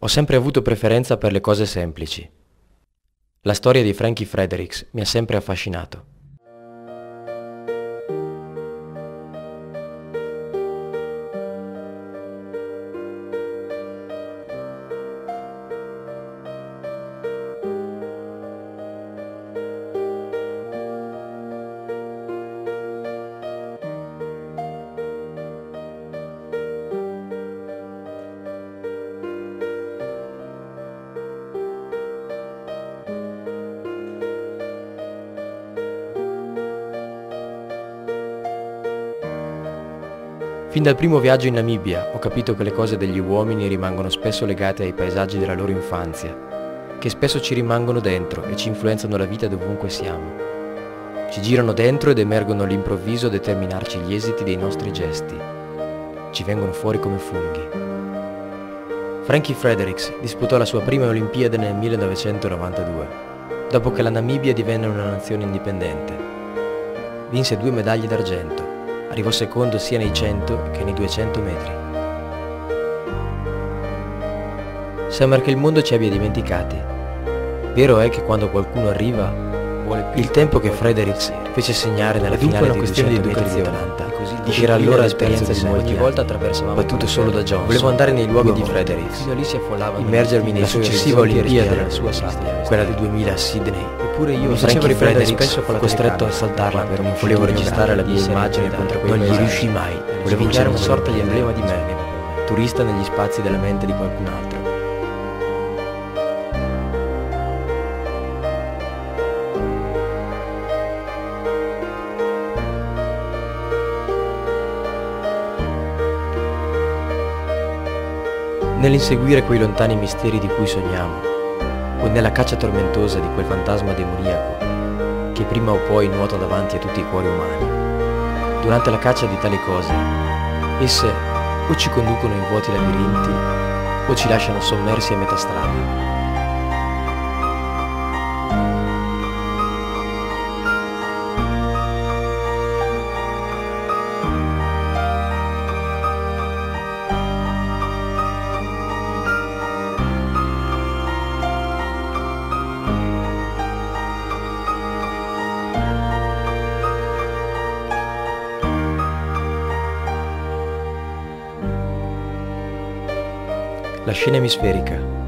Ho sempre avuto preferenza per le cose semplici. La storia di Frankie Fredericks mi ha sempre affascinato. Fin dal primo viaggio in Namibia ho capito che le cose degli uomini rimangono spesso legate ai paesaggi della loro infanzia, che spesso ci rimangono dentro e ci influenzano la vita dovunque siamo. Ci girano dentro ed emergono all'improvviso a determinarci gli esiti dei nostri gesti. Ci vengono fuori come funghi. Frankie Fredericks disputò la sua prima Olimpiade nel 1992, dopo che la Namibia divenne una nazione indipendente. Vinse 2 medaglie d'argento. Arrivò secondo sia nei 100 che nei 200 metri. Sembra che il mondo ci abbia dimenticati. Vero è che quando qualcuno arriva, vuole più il tempo che Fredericks fece segnare nella finale dei 200 metri di Atlanta. Che era allora l'esperienza di molti anni, battuto solo da Johnson. Volevo andare nei luoghi di Fredericks, immergermi nei successiva Olimpiade della sua patria, quella del 2000 a Sydney. Eppure io, Frankie Fredericks, fu costretto a saltarla per non volevo registrare la mia immagine contro quei paesaggi. Non gli riuscì mai, volevo creare una sorta di emblema di me, turista negli spazi della mente di qualcun altro. Nell'inseguire quei lontani misteri di cui sogniamo, o nella caccia tormentosa di quel fantasma demoniaco che prima o poi nuota davanti a tutti i cuori umani. Durante la caccia di tali cose, esse o ci conducono in vuoti labirinti o ci lasciano sommersi a metà strada. La scena emisferica.